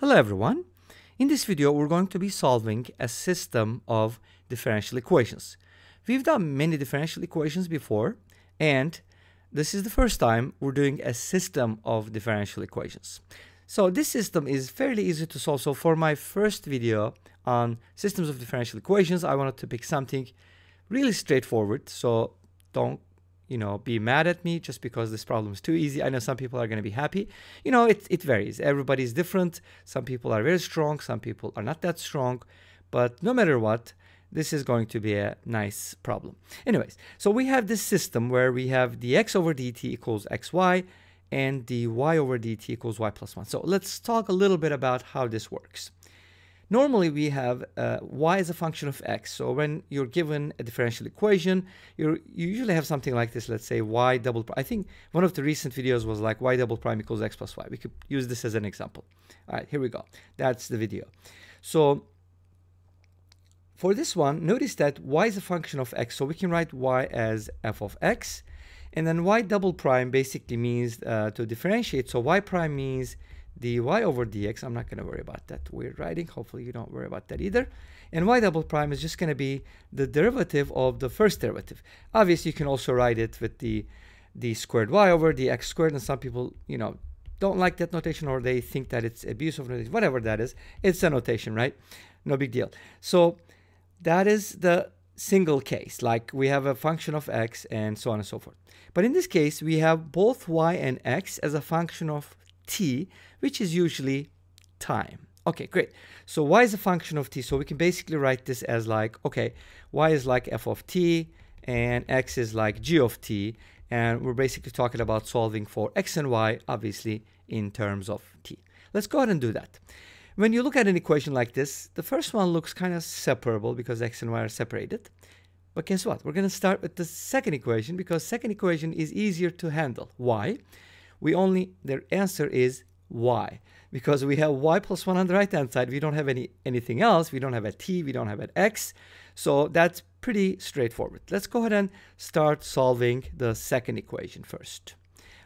Hello everyone. In this video we're going to be solving a system of differential equations. We've done many differential equations before, and this is the first time we're doing a system of differential equations. So this system is fairly easy to solve. So for my first video on systems of differential equations, I wanted to pick something really straightforward. So don't be mad at me just because this problem is too easy. I know some people are going to be happy. It varies. Everybody's different. Some people are very strong. Some people are not that strong. But no matter what, this is going to be a nice problem. Anyways, so we have this system where we have dx over dt equals xy and dy over dt equals y plus 1. So let's talk a little bit about how this works. Normally, we have y as a function of x. So when you're given a differential equation, you usually have something like this. Let's say y double prime. I think one of the recent videos was like y double prime equals x plus y. We could use this as an example. All right, here we go. That's the video. So for this one, notice that y is a function of x. So we can write y as f of x. And then y double prime basically means to differentiate. So y prime means dy over dx. I'm not going to worry about that weird writing. Hopefully you don't worry about that either. And y double prime is just going to be the derivative of the first derivative. Obviously, you can also write it with the squared y over dx squared. And some people, don't like that notation, or they think that it's abusive notation. Whatever that is, it's a notation, right? No big deal. So that is the single case. Like we have a function of x and so on and so forth. But in this case, we have both y and x as a function of t, which is usually time. Okay, great. So y is a function of t. So we can basically write this as like, okay, y is like f of t and x is like g of t. And we're basically talking about solving for x and y, obviously, in terms of t. Let's go ahead and do that. When you look at an equation like this, the first one looks kind of separable because x and y are separated. But guess what? We're going to start with the second equation because second equation is easier to handle. Why? Their answer is y, because we have y plus 1 on the right-hand side. We don't have anything else. We don't have a t. We don't have an x. So that's pretty straightforward. Let's go ahead and start solving the second equation first.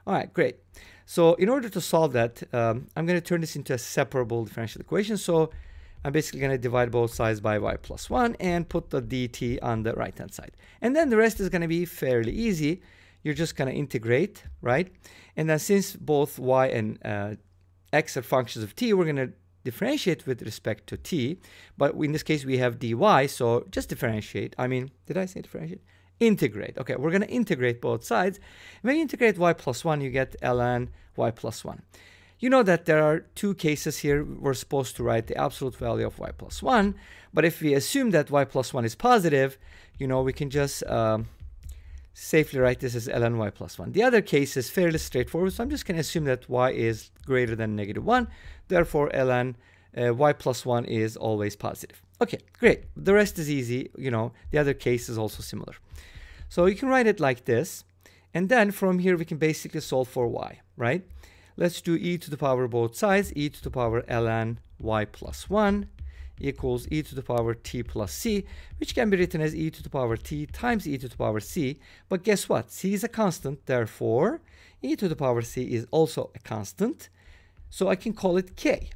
All right, great. So in order to solve that, I'm going to turn this into a separable differential equation. So I'm basically going to divide both sides by y plus 1 and put the dt on the right-hand side. And then the rest is going to be fairly easy. You're just going to integrate, right? And then since both y and x are functions of t, we're going to differentiate with respect to t. But in this case, we have dy, so just differentiate. I mean, did I say differentiate? Integrate. Okay, we're going to integrate both sides. When you integrate y plus 1, you get ln y plus 1. You know that there are two cases here. We're supposed to write the absolute value of y plus 1. But if we assume that y plus 1 is positive, we can just safely write this as ln y plus 1. The other case is fairly straightforward, so I'm just going to assume that y is greater than negative 1. Therefore, ln y plus 1 is always positive. Okay, great. The rest is easy. The other case is also similar. So you can write it like this. And then from here, we can basically solve for y, right? Let's do e to the power both sides. E to the power ln y plus 1 equals e to the power t plus c, which can be written as e to the power t times e to the power c. But guess what? C is a constant. Therefore, e to the power c is also a constant. So I can call it k.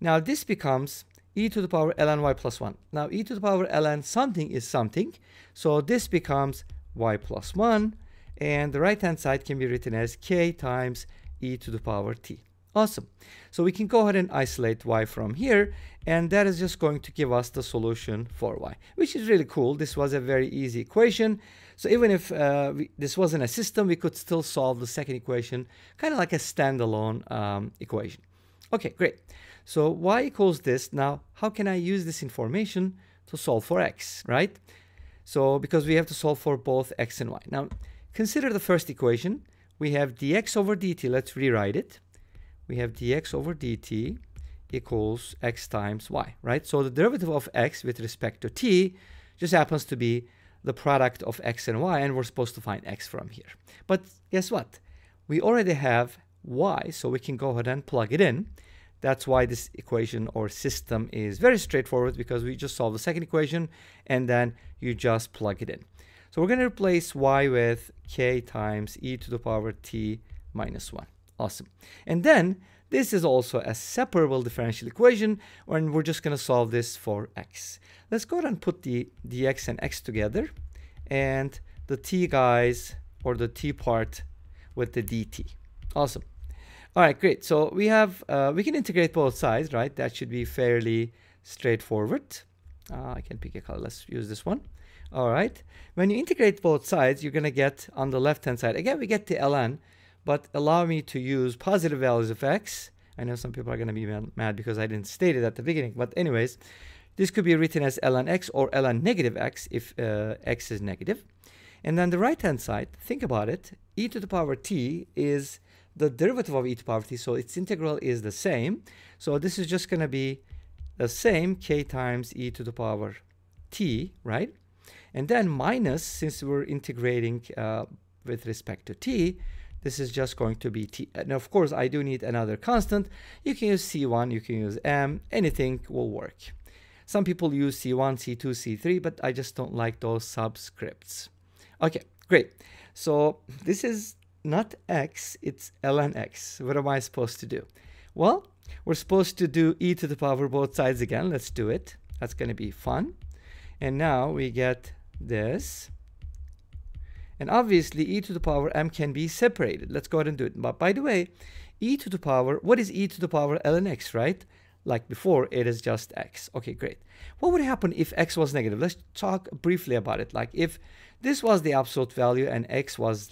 Now this becomes e to the power ln y plus 1. Now e to the power ln something is something. So this becomes y plus 1. And the right-hand side can be written as k times e to the power t. Awesome. So we can go ahead and isolate y from here, and that is just going to give us the solution for y, which is really cool. This was a very easy equation. So even if this wasn't a system, we could still solve the second equation, kind of like a standalone equation. Okay, great. So y equals this. Now, how can I use this information to solve for x, right? So because we have to solve for both x and y. Now, consider the first equation. We have dx over dt. Let's rewrite it. We have dx over dt equals x times y, right? So the derivative of x with respect to t just happens to be the product of x and y, and we're supposed to find x from here. But guess what? We already have y, so we can go ahead and plug it in. That's why this equation or system is very straightforward, because we just solve the second equation, and then you just plug it in. So we're going to replace y with k times e to the power t minus 1. Awesome. And then This is also a separable differential equation, and we're just going to solve this for x. Let's go ahead and put the dx and x together, and the t guys, or the t part, with the dt. Awesome. All right, great. So we have, we can integrate both sides, right? That should be fairly straightforward. I can pick a color. Let's use this one. All right. When you integrate both sides, you're going to get on the left-hand side. Again, we get the ln, but allow me to use positive values of x. I know some people are going to be mad because I didn't state it at the beginning. But anyways, this could be written as ln x or ln negative x if x is negative. And then the right-hand side, think about it. E to the power t is the derivative of e to the power t, so its integral is the same. So this is just going to be the same k times e to the power t, right? And then minus, since we're integrating with respect to t, this is just going to be t. And of course, I do need another constant. You can use c1, you can use m, anything will work. Some people use c1, c2, c3, but I just don't like those subscripts. Okay, great. So this is not x, it's ln x. What am I supposed to do? Well, we're supposed to do e to the power both sides again. Let's do it. That's going to be fun. And now we get this. And obviously, e to the power m can be separated. Let's go ahead and do it. But by the way, e to the power, what is e to the power ln x, right? Like before, it is just x. Okay, great. What would happen if x was negative? Let's talk briefly about it. Like if this was the absolute value and x was,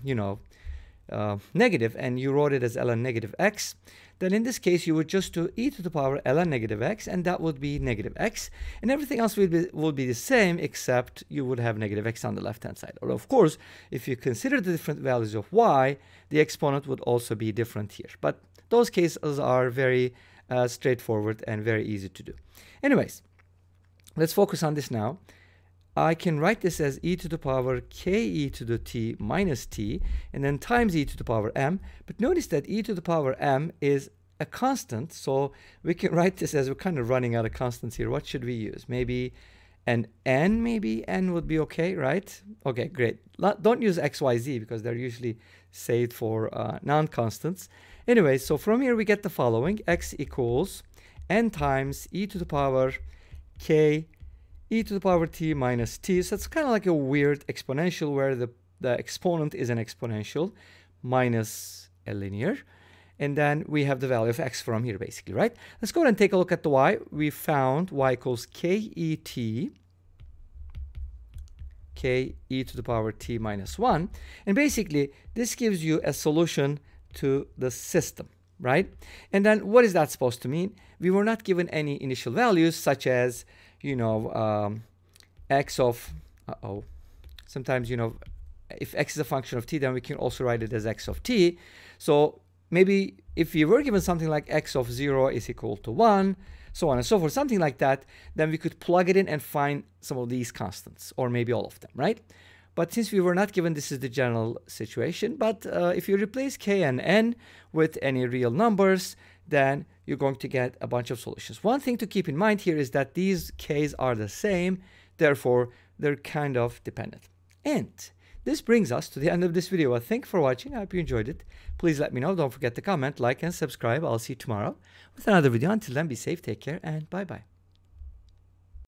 negative, and you wrote it as ln negative x, then in this case, you would just do e to the power ln negative x, and that would be negative x. And everything else would be the same, except you would have negative x on the left-hand side. Or of course, if you consider the different values of y, the exponent would also be different here. But those cases are very straightforward and very easy to do. Anyways, let's focus on this now. I can write this as e to the power k e to the t minus t, and then times e to the power m. But notice that e to the power m is a constant, so we can write this as, we're kind of running out of constants here. What should we use? Maybe an n, maybe n would be okay, right? Okay, great. Don't use x, y, z because they're usually saved for non-constants. Anyway, so from here we get the following. X equals n times e to the power k e to the power t minus t. So it's kind of like a weird exponential where the exponent is an exponential minus a linear. And then we have the value of x from here basically, right? Let's go ahead and take a look at the y. We found y equals k e to the power t minus 1. And basically, this gives you a solution to the system, right? And then what is that supposed to mean? We were not given any initial values such as, x of, sometimes, if x is a function of t, then we can also write it as x of t. So maybe if we were given something like x of 0 is equal to 1, so on and so forth, something like that, then we could plug it in and find some of these constants, or maybe all of them, right? But since we were not given, this is the general situation. But if you replace k and n with any real numbers, then you're going to get a bunch of solutions. One thing to keep in mind here is that these k's are the same, therefore they're kind of dependent. And this brings us to the end of this video. Well, thank you for watching. I hope you enjoyed it. Please let me know. Don't forget to comment, like, and subscribe. I'll see you tomorrow with another video. Until then, be safe, take care, and bye-bye.